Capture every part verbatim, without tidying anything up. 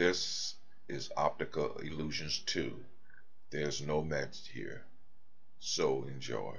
This is Optical Illusions two. There's no match here, so enjoy.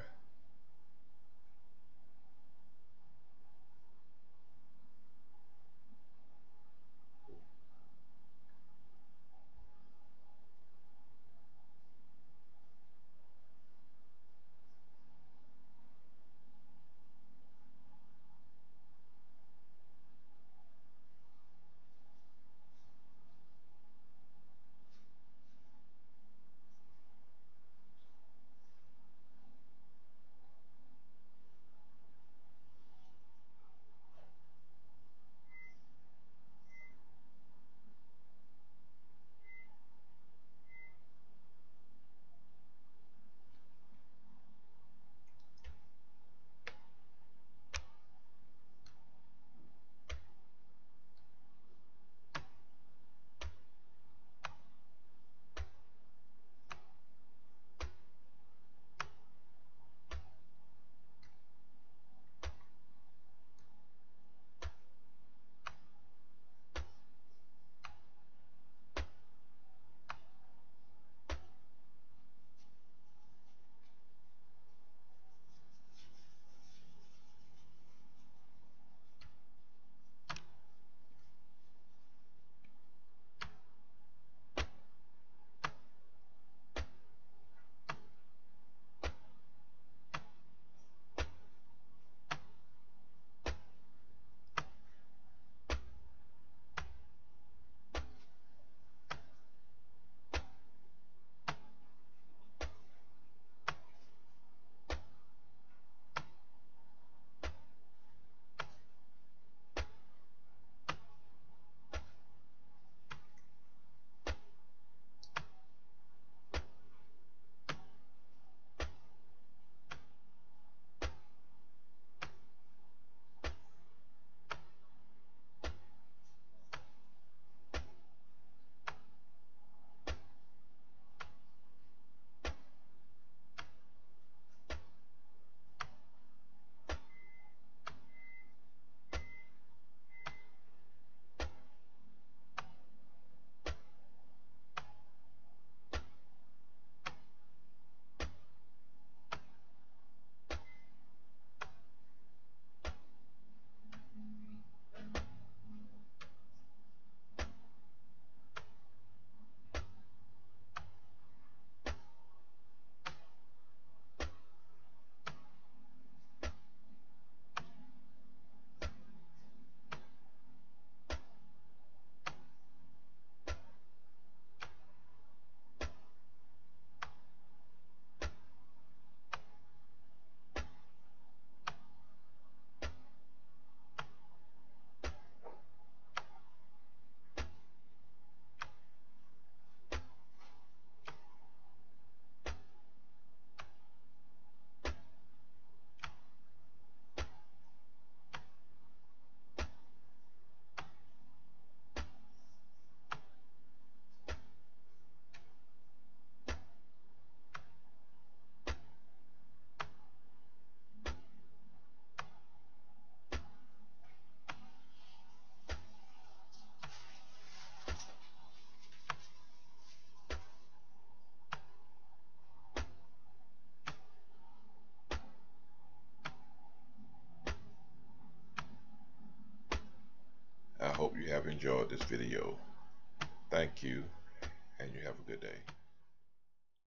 I hope you have enjoyed this video. Thank you, and you have a good day.